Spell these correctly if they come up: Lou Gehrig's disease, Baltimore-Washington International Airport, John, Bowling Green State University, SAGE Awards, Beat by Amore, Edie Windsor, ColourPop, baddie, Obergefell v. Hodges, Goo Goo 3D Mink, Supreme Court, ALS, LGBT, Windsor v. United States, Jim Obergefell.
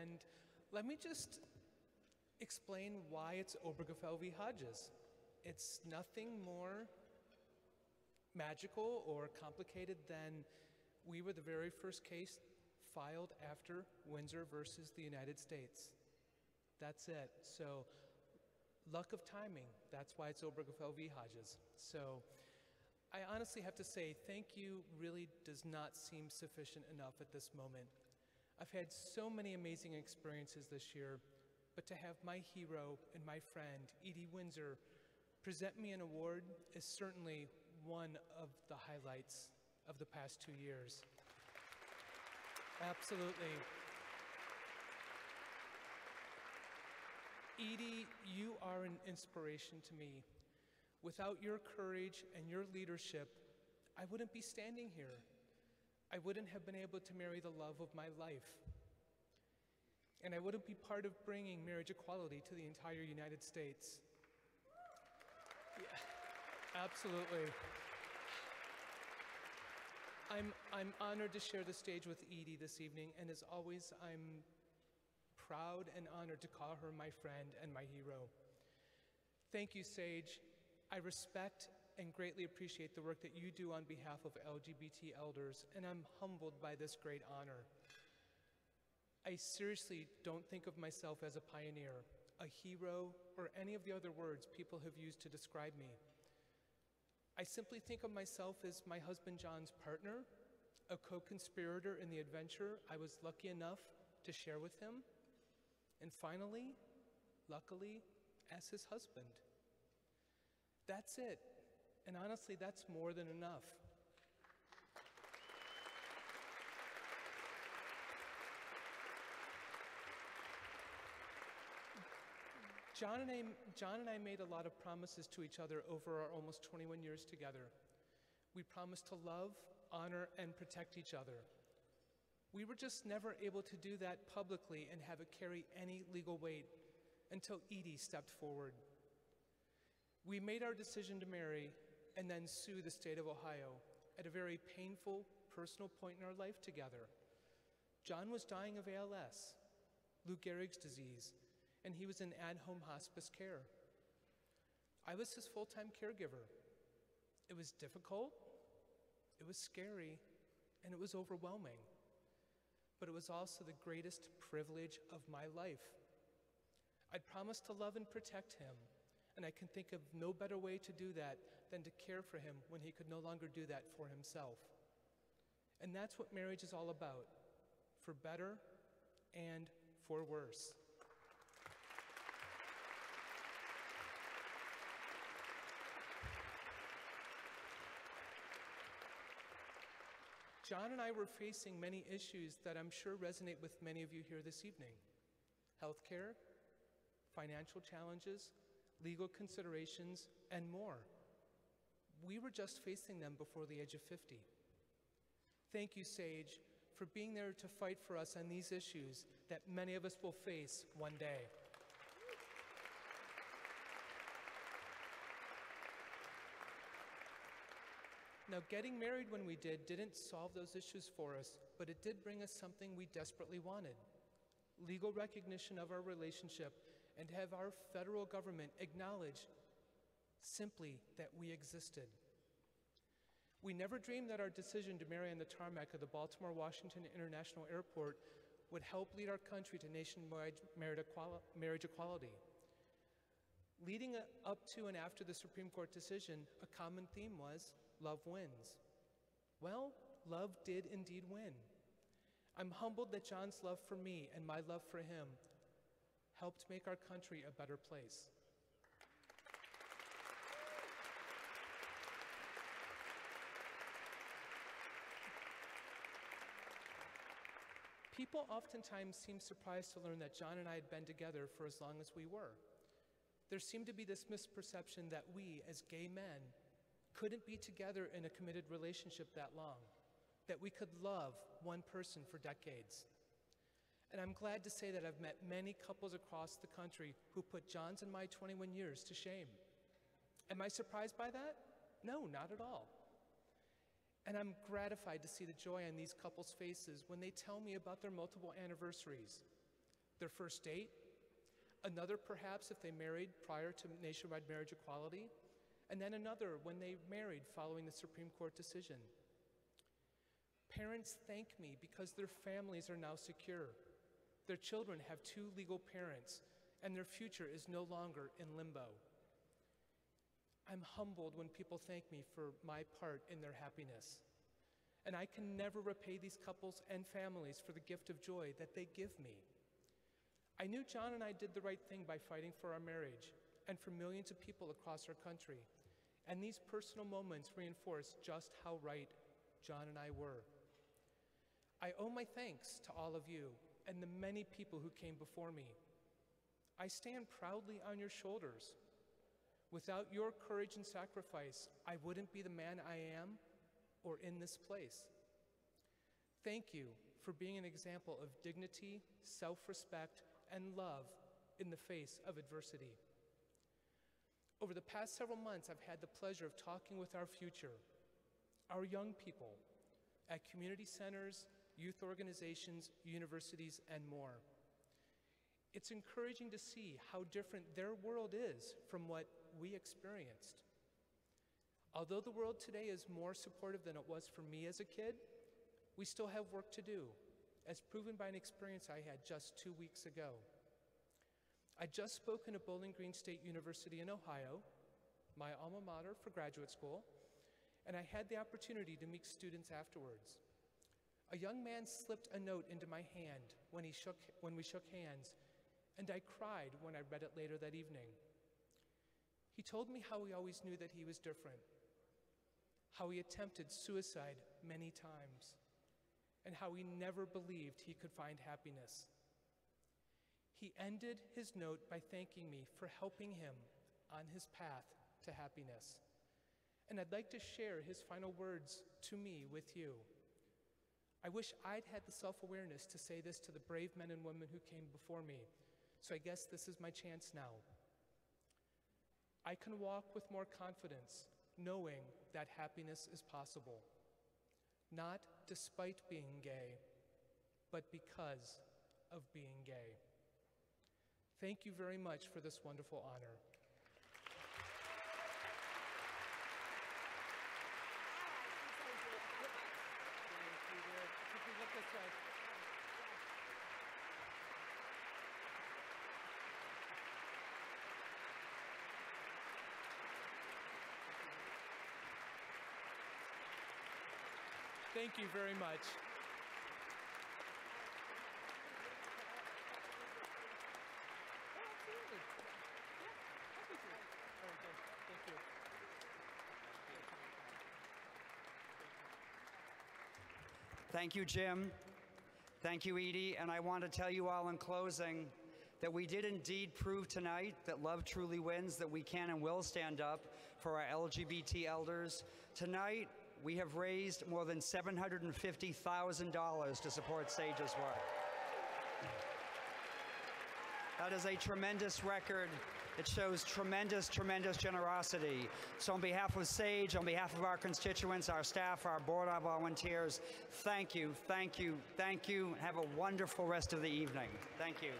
And let me just explain why it's Obergefell v. Hodges. It's nothing more magical or complicated than we were the very first case filed after Windsor versus the United States. That's it. So luck of timing. That's why it's Obergefell v. Hodges. So I honestly have to say thank you really does not seem sufficient enough at this moment. I've had so many amazing experiences this year, but to have my hero and my friend, Edie Windsor, present me an award is certainly one of the highlights of the past 2 years. Absolutely. Edie, you are an inspiration to me. Without your courage and your leadership, I wouldn't be standing here. I wouldn't have been able to marry the love of my life. And I wouldn't be part of bringing marriage equality to the entire United States. Yeah, absolutely. I'm honored to share the stage with Edie this evening, and as always, I'm proud and honored to call her my friend and my hero. Thank you, SAGE. I respect and greatly appreciate the work that you do on behalf of LGBT elders, and I'm humbled by this great honor. I seriously don't think of myself as a pioneer, a hero, or any of the other words people have used to describe me. I simply think of myself as my husband John's partner, a co-conspirator in the adventure I was lucky enough to share with him, and finally, luckily, as his husband. That's it, and honestly, that's more than enough. John and I made a lot of promises to each other over our almost 21 years together. We promised to love, honor, and protect each other. We were just never able to do that publicly and have it carry any legal weight until Edie stepped forward. We made our decision to marry and then sue the state of Ohio at a very painful personal point in our life together. John was dying of ALS, Lou Gehrig's disease, and he was in at-home hospice care. I was his full-time caregiver. It was difficult, it was scary, and it was overwhelming. But it was also the greatest privilege of my life. I'd promised to love and protect him, and I can think of no better way to do that than to care for him when he could no longer do that for himself. And that's what marriage is all about, for better and for worse. John and I were facing many issues that I'm sure resonate with many of you here this evening. Healthcare, financial challenges, legal considerations, and more. We were just facing them before the age of 50. Thank you, SAGE, for being there to fight for us on these issues that many of us will face one day. Now, getting married when we did didn't solve those issues for us, but it did bring us something we desperately wanted: legal recognition of our relationship, and to have our federal government acknowledge simply that we existed. We never dreamed that our decision to marry on the tarmac of the Baltimore-Washington International Airport would help lead our country to nationwide marriage equality. Leading up to and after the Supreme Court decision, a common theme was, love wins. Well, love did indeed win. I'm humbled that John's love for me and my love for him helped make our country a better place. People oftentimes seem surprised to learn that John and I had been together for as long as we were. There seemed to be this misperception that we, as gay men, couldn't be together in a committed relationship that long, that we could love one person for decades. And I'm glad to say that I've met many couples across the country who put John's and my 21 years to shame. Am I surprised by that? No, not at all. And I'm gratified to see the joy on these couples' faces when they tell me about their multiple anniversaries, their first date, another perhaps if they married prior to nationwide marriage equality, and then another when they married following the Supreme Court decision. Parents thank me because their families are now secure. Their children have two legal parents, and their future is no longer in limbo. I'm humbled when people thank me for my part in their happiness. And I can never repay these couples and families for the gift of joy that they give me. I knew John and I did the right thing by fighting for our marriage and for millions of people across our country. And these personal moments reinforce just how right John and I were. I owe my thanks to all of you and the many people who came before me. I stand proudly on your shoulders. Without your courage and sacrifice, I wouldn't be the man I am or in this place. Thank you for being an example of dignity, self-respect, and love in the face of adversity. Over the past several months, I've had the pleasure of talking with our future, our young people, at community centers, youth organizations, universities, and more. It's encouraging to see how different their world is from what we experienced. Although the world today is more supportive than it was for me as a kid, we still have work to do, as proven by an experience I had just 2 weeks ago. I just spoke at Bowling Green State University in Ohio, my alma mater for graduate school, and I had the opportunity to meet students afterwards. A young man slipped a note into my hand when we shook hands, and I cried when I read it later that evening. He told me how he always knew that he was different, how he attempted suicide many times, and how he never believed he could find happiness. He ended his note by thanking me for helping him on his path to happiness. And I'd like to share his final words to me with you. I wish I'd had the self-awareness to say this to the brave men and women who came before me, so I guess this is my chance now. I can walk with more confidence, knowing that happiness is possible, not despite being gay, but because of being gay. Thank you very much for this wonderful honor. This way. Thank you very much. Thank you, Jim. Thank you, Edie. And I want to tell you all in closing that we did indeed prove tonight that love truly wins, that we can and will stand up for our LGBT elders. Tonight, we have raised more than $750,000 to support SAGE's work. That is a tremendous record. It shows tremendous, tremendous generosity. So on behalf of SAGE, on behalf of our constituents, our staff, our board, our volunteers, thank you, thank you, thank you. Have a wonderful rest of the evening. Thank you.